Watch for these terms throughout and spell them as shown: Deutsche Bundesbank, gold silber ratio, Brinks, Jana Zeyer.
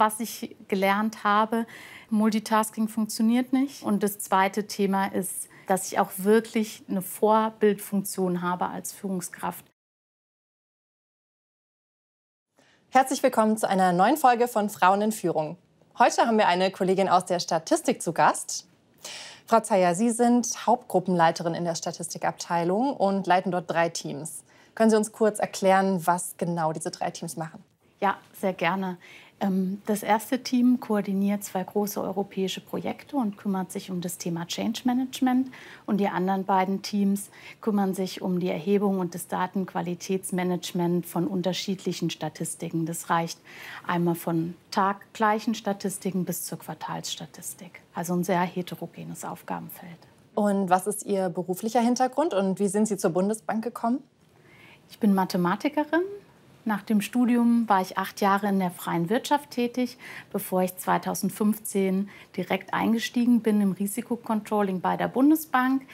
was ich gelernt habe. Multitasking funktioniert nicht. Und das zweite Thema ist, dass ich auch wirklich eine Vorbildfunktion habe als Führungskraft. Herzlich willkommen zu einer neuen Folge von Frauen in Führung. Heute haben wir eine Kollegin aus der Statistik zu Gast. Frau Zeyer, Sie sind Hauptgruppenleiterin in der Statistikabteilung und leiten dort 3 Teams. Können Sie uns kurz erklären, was genau diese 3 Teams machen? Ja, sehr gerne. Das erste Team koordiniert 2 große europäische Projekte und kümmert sich um das Thema Change Management. Und die anderen beiden Teams kümmern sich um die Erhebung und das Datenqualitätsmanagement von unterschiedlichen Statistiken. Das reicht einmal von taggleichen Statistiken bis zur Quartalsstatistik. Also ein sehr heterogenes Aufgabenfeld. Und was ist Ihr beruflicher Hintergrund und wie sind Sie zur Bundesbank gekommen? Ich bin Mathematikerin. Nach dem Studium war ich 8 Jahre in der freien Wirtschaft tätig, bevor ich 2015 direkt eingestiegen bin im Risikocontrolling bei der Bundesbank.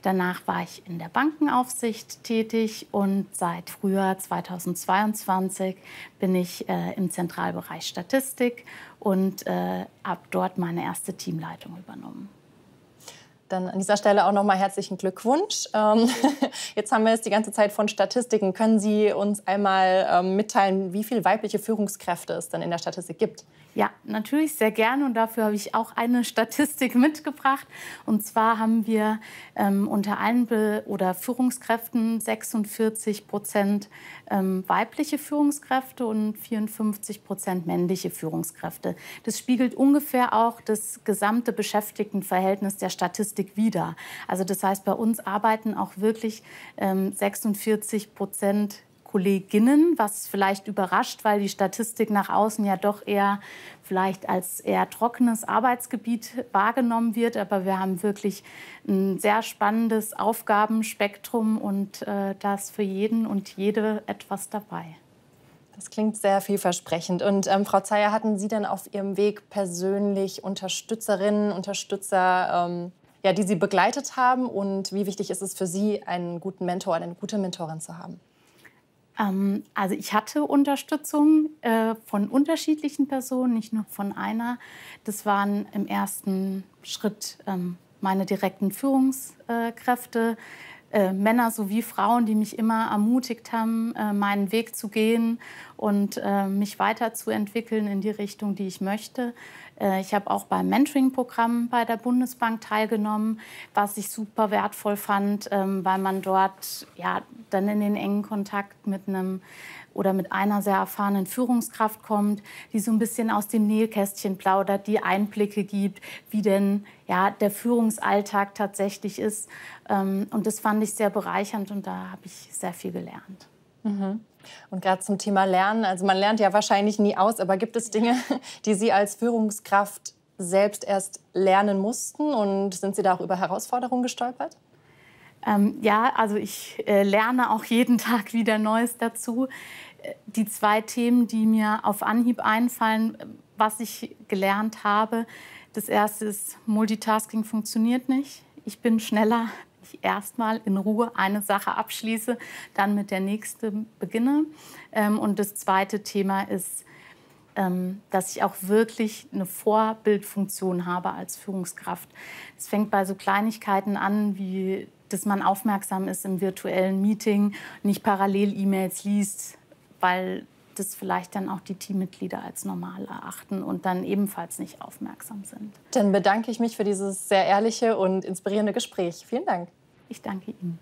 Danach war ich in der Bankenaufsicht tätig und seit Frühjahr 2022 bin ich im Zentralbereich Statistik und habe dort meine erste Teamleitung übernommen. Dann an dieser Stelle auch nochmal herzlichen Glückwunsch. Jetzt haben wir es die ganze Zeit von Statistiken. Können Sie uns einmal mitteilen, wie viele weibliche Führungskräfte es dann in der Statistik gibt? Ja, natürlich sehr gerne und dafür habe ich auch eine Statistik mitgebracht. Und zwar haben wir unter allen Führungskräften 46% weibliche Führungskräfte und 54% männliche Führungskräfte. Das spiegelt ungefähr auch das gesamte Beschäftigtenverhältnis der Statistik wider. Also das heißt, bei uns arbeiten auch wirklich 46% Kolleginnen, was vielleicht überrascht, weil die Statistik nach außen ja doch eher vielleicht als eher trockenes Arbeitsgebiet wahrgenommen wird. Aber wir haben wirklich ein sehr spannendes Aufgabenspektrum und da ist für jeden und jede etwas dabei. Das klingt sehr vielversprechend. Und Frau Zeyer, hatten Sie denn auf Ihrem Weg persönlich Unterstützerinnen, Unterstützer, die Sie begleitet haben? Und wie wichtig ist es für Sie, einen guten Mentor oder eine gute Mentorin zu haben? Also ich hatte Unterstützung von unterschiedlichen Personen, nicht nur von einer. Das waren im ersten Schritt meine direkten Führungskräfte, Männer sowie Frauen, die mich immer ermutigt haben, meinen Weg zu gehen und mich weiterzuentwickeln in die Richtung, die ich möchte. Ich habe auch beim Mentoring-Programm bei der Bundesbank teilgenommen, was ich super wertvoll fand, weil man dort ja dann in den engen Kontakt mit einem oder mit einer sehr erfahrenen Führungskraft kommt, die so ein bisschen aus dem Nähkästchen plaudert, die Einblicke gibt, wie denn ja, der Führungsalltag tatsächlich ist. Und das fand ich sehr bereichernd und da habe ich sehr viel gelernt. Mhm. Und gerade zum Thema Lernen, also man lernt ja wahrscheinlich nie aus, aber gibt es Dinge, die Sie als Führungskraft selbst erst lernen mussten und sind Sie da auch über Herausforderungen gestolpert? Ja, also ich lerne auch jeden Tag wieder Neues dazu. Die 2 Themen, die mir auf Anhieb einfallen, was ich gelernt habe, das erste ist, Multitasking funktioniert nicht. Ich bin schneller, ich erstmal in Ruhe eine Sache abschließe, dann mit der nächsten beginne. Und das zweite Thema ist, dass ich auch wirklich eine Vorbildfunktion habe als Führungskraft. Es fängt bei so Kleinigkeiten an, wie dass man aufmerksam ist im virtuellen Meeting, nicht parallel E-Mails liest, weil das vielleicht dann auch die Teammitglieder als normal erachten und dann ebenfalls nicht aufmerksam sind. Dann bedanke ich mich für dieses sehr ehrliche und inspirierende Gespräch. Vielen Dank. Ich danke Ihnen.